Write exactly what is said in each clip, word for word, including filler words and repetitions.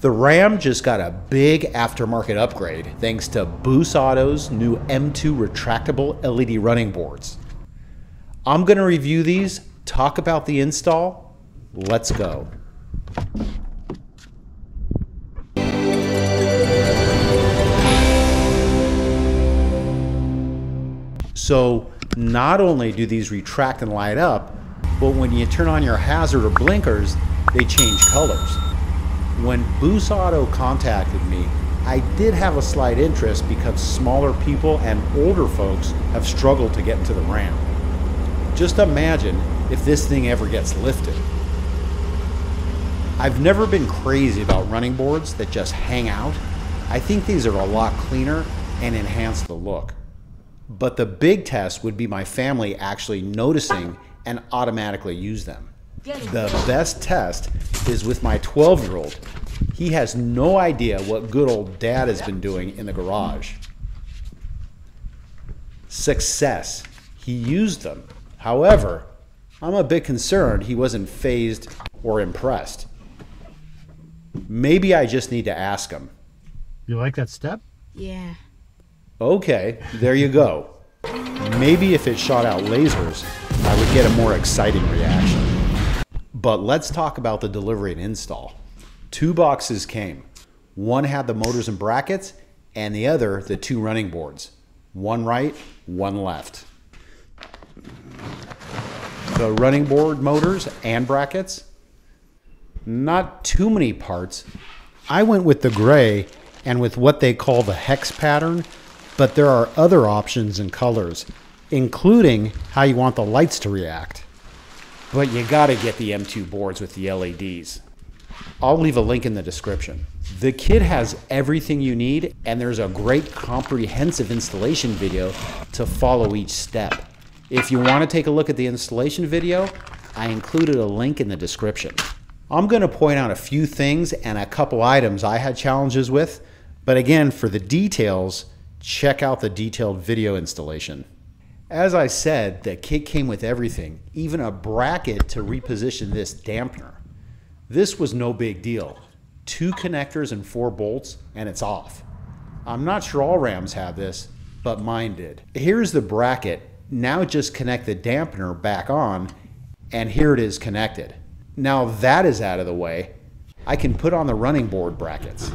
The RAM just got a big aftermarket upgrade thanks to Boost Auto's new M two retractable L E D running boards. I'm going to review these, talk about the install. Let's go. So not only do these retract and light up, but when you turn on your hazard or blinkers, they change colors. When Boost Auto contacted me, I did have a slight interest because smaller people and older folks have struggled to get into the RAM. Just imagine if this thing ever gets lifted. I've never been crazy about running boards that just hang out. I think these are a lot cleaner and enhance the look. But the big test would be my family actually noticing and automatically use them. The best test is with my twelve year old. He has no idea what good old dad has been doing in the garage. Success. He used them. However, I'm a bit concerned he wasn't fazed or impressed. Maybe I just need to ask him. You like that step? Yeah. Okay, there you go. Maybe if it shot out lasers, I would get a more exciting reaction. But let's talk about the delivery and install. Two boxes came. One had the motors and brackets, and the other, the two running boards. One right, one left. The running board motors and brackets. Not too many parts. I went with the gray and with what they call the hex pattern, but there are other options and colors, including how you want the lights to react. But you gotta get the M two boards with the L E Ds. I'll leave a link in the description. The kit has everything you need, and there's a great comprehensive installation video to follow each step. If you wanna take a look at the installation video, I included a link in the description. I'm gonna point out a few things and a couple items I had challenges with, but again, for the details, check out the detailed video installation. As I said, the kit came with everything, even a bracket to reposition this dampener. This was no big deal. Two connectors and four bolts, and it's off. I'm not sure all RAMs have this, but mine did. Here's the bracket. Now just connect the dampener back on, and here it is connected. Now that is out of the way, I can put on the running board brackets.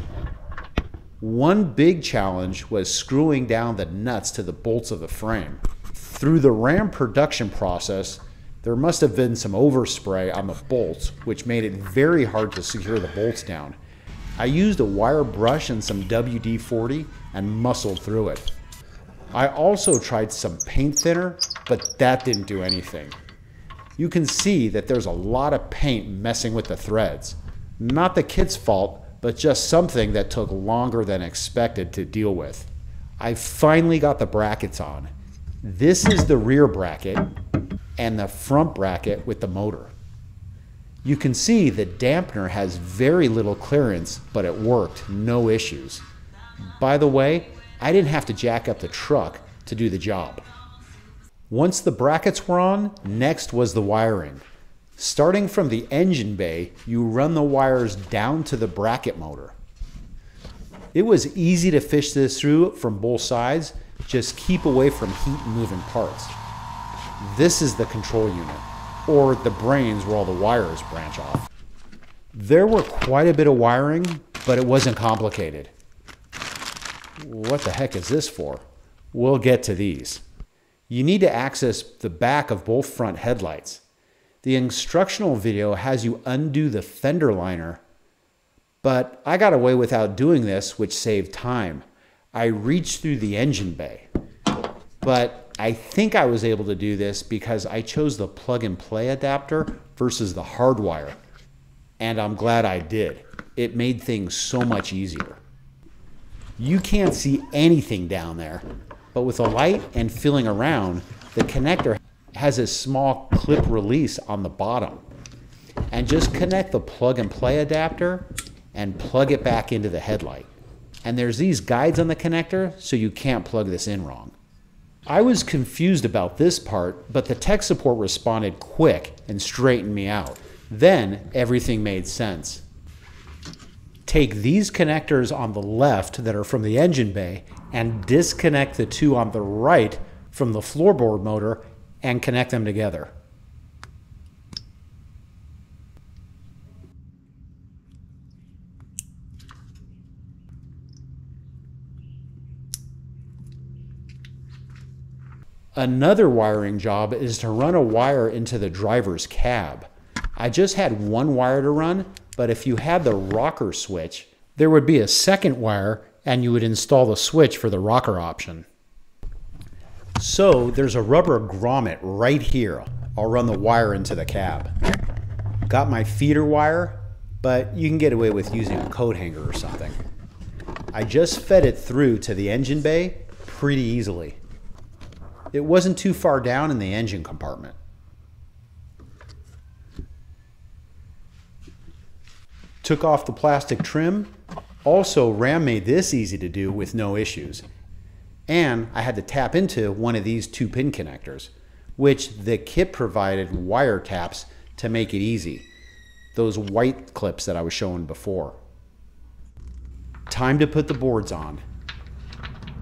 One big challenge was screwing down the nuts to the bolts of the frame. Through the RAM production process, there must have been some overspray on the bolts, which made it very hard to secure the bolts down. I used a wire brush and some W D forty and muscled through it. I also tried some paint thinner, but that didn't do anything. You can see that there's a lot of paint messing with the threads. Not the kit's fault, but just something that took longer than expected to deal with. I finally got the brackets on. This is the rear bracket and the front bracket with the motor. You can see the dampener has very little clearance, but it worked, no issues. By the way, I didn't have to jack up the truck to do the job. Once the brackets were on, next was the wiring. Starting from the engine bay, you run the wires down to the bracket motor. It was easy to fish this through from both sides. Just keep away from heat and moving parts. This is the control unit, or the brains where all the wires branch off. There were quite a bit of wiring, but it wasn't complicated. What the heck is this for? We'll get to these. You need to access the back of both front headlights. The instructional video has you undo the fender liner, but I got away without doing this, which saved time. I reached through the engine bay, but I think I was able to do this because I chose the plug and play adapter versus the hardwire, and I'm glad I did. It made things so much easier. You can't see anything down there, but with a light and feeling around, the connector has a small clip release on the bottom, and just connect the plug and play adapter and plug it back into the headlight. And there's these guides on the connector, so you can't plug this in wrong. I was confused about this part, but the tech support responded quick and straightened me out. Then everything made sense. take these connectors on the left that are from the engine bay and disconnect the two on the right from the floorboard motor and connect them together. Another wiring job is to run a wire into the driver's cab. I just had one wire to run, but if you had the rocker switch, there would be a second wire and you would install the switch for the rocker option. So there's a rubber grommet right here. I'll run the wire into the cab. Got my feeder wire, but you can get away with using a coat hanger or something. I just fed it through to the engine bay pretty easily. It wasn't too far down in the engine compartment. Took off the plastic trim. Also, RAM made this easy to do with no issues. And I had to tap into one of these two pin connectors, which the kit provided wire taps to make it easy. Those white clips that I was showing before. Time to put the boards on.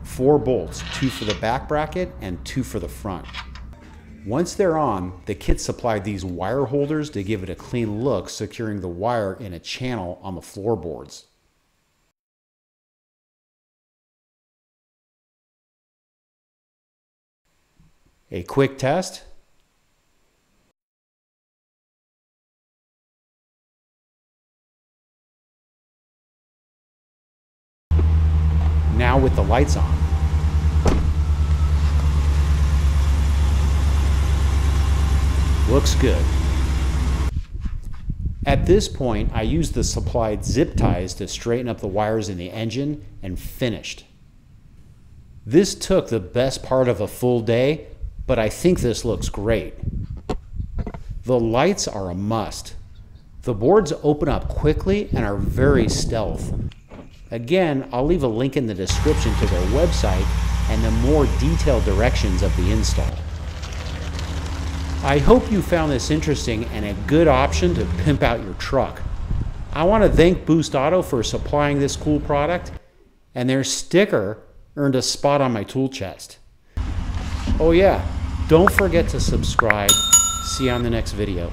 Four bolts, two for the back bracket and two for the front. Once they're on, the kit supplied these wire holders to give it a clean look, securing the wire in a channel on the floorboards. A quick test. Now with the lights on. Looks good. At this point, I used the supplied zip ties to straighten up the wires in the engine and finished. This took the best part of a full day, but I think this looks great. The lights are a must. The boards open up quickly and are very stealth. Again, I'll leave a link in the description to their website and the more detailed directions of the install. I hope you found this interesting and a good option to pimp out your truck. I want to thank Boost Auto for supplying this cool product, and their sticker earned a spot on my tool chest. Oh yeah, don't forget to subscribe. See you on the next video.